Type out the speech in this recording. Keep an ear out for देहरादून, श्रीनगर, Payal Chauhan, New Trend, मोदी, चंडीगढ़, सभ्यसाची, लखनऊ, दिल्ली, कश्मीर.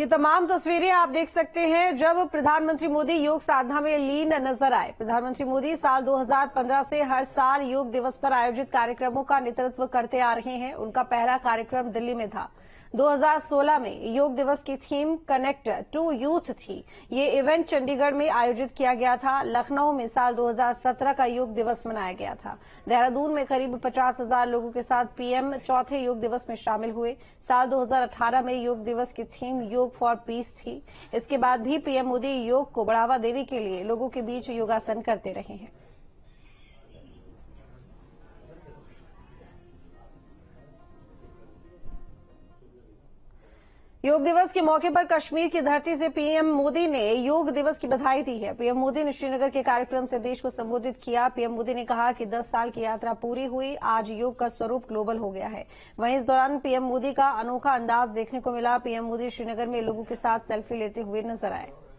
ये तमाम तस्वीरें आप देख सकते हैं जब प्रधानमंत्री मोदी योग साधना में लीन नजर आए। प्रधानमंत्री मोदी साल 2015 से हर साल योग दिवस पर आयोजित कार्यक्रमों का नेतृत्व करते आ रहे हैं। उनका पहला कार्यक्रम दिल्ली में था। 2016 में योग दिवस की थीम कनेक्ट टू यूथ थी। ये इवेंट चंडीगढ़ में आयोजित किया गया था। लखनऊ में साल 2017 का योग दिवस मनाया गया था। देहरादून में करीब 50,000 लोगों के साथ पीएम चौथे योग दिवस में शामिल हुए। साल 2018 में योग दिवस की थीम योग फॉर पीस थी। इसके बाद भी पीएम मोदी योग को बढ़ावा देने के लिए लोगों के बीच योगासन करते रहे हैं। योग दिवस के मौके पर कश्मीर की धरती से पीएम मोदी ने योग दिवस की बधाई दी है। पीएम मोदी ने श्रीनगर के कार्यक्रम से देश को संबोधित किया। पीएम मोदी ने कहा कि 10 साल की यात्रा पूरी हुई। आज योग का स्वरूप ग्लोबल हो गया है। वहीं इस दौरान पीएम मोदी का अनोखा अंदाज देखने को मिला। पीएम मोदी श्रीनगर में लोगों के साथ सेल्फी लेते हुए नजर आए।